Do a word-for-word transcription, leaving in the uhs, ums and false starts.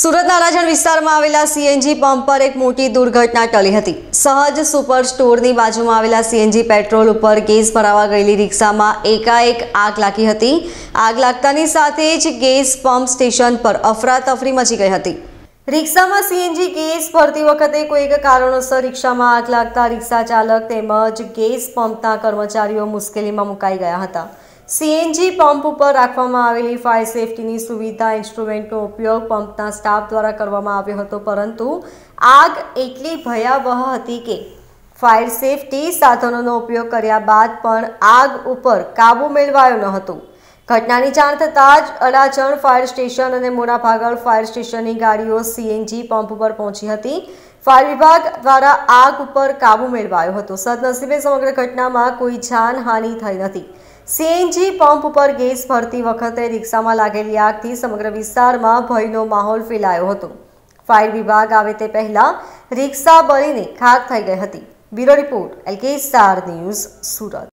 સુરતના રાજણ વિસ્તારમાં આવેલા સીએનજી પંપ પર એક મોટી દુર્ઘટના ટળી હતી। સહજ સુપર સ્ટોરની બાજુમાં આવેલા સીએનજી પેટ્રોલ ઉપર ગેસ ભરાવા ગયેલી રિક્ષામાં એકાએક આગ લાગી હતી। આગ લાગતાની સાથે જ ગેસ પંપ સ્ટેશન પર અફરાતફરી મચી ગઈ હતી। રિક્ષામાં સીએનજી ગેસ ભરતી વખતે કોઈક કારણોસર રિક્ષામાં આગ લાગતા રિક્ષા ચાલક તેમજ ગેસ પંપના કર્મચારીઓ મુશ્કેલીમાં મુકાઈ ગયા હતા। સીએનજી પંપ ઉપર રાખવામાં આવેલી ફાયર સેફ્ટીની સુવિધા ઇન્સ્ટ્રુમેન્ટનો ઉપયોગ પંપના સ્ટાફ દ્વારા કરવામાં આવ્યો હતો, પરંતુ આગ એટલી ભયાવહ હતી કે ફાયર સેફ્ટી સાધનોનો ઉપયોગ કર્યા બાદ પણ આગ ઉપર કાબૂ મેળવાયો ન હતો। ઘટનાની જાણ થતાં જ અડાજણ ફાયર સ્ટેશન અને મોરાભાગળ ફાયર સ્ટેશનની ગાડીઓ સીએનજી પંપ ઉપર પહોંચી હતી। ફાયર વિભાગ દ્વારા આગ ઉપર કાબૂ મેળવાયો હતો। સદનસીબે સમગ્ર ઘટનામાં કોઈ જાનહાનિ થઈ નથી। સીએનજી પંપ પર ગેસ ભરતી વખતે રિક્ષામાં લાગેલી આગથી સમગ્ર વિસ્તારમાં ભયનો માહોલ ફેલાયો હતો। ફાયર વિભાગ આવે તે પહેલાં રિક્ષા બળીને ખાખ થઈ ગઈ હતી। Bureau report L K star news Surat.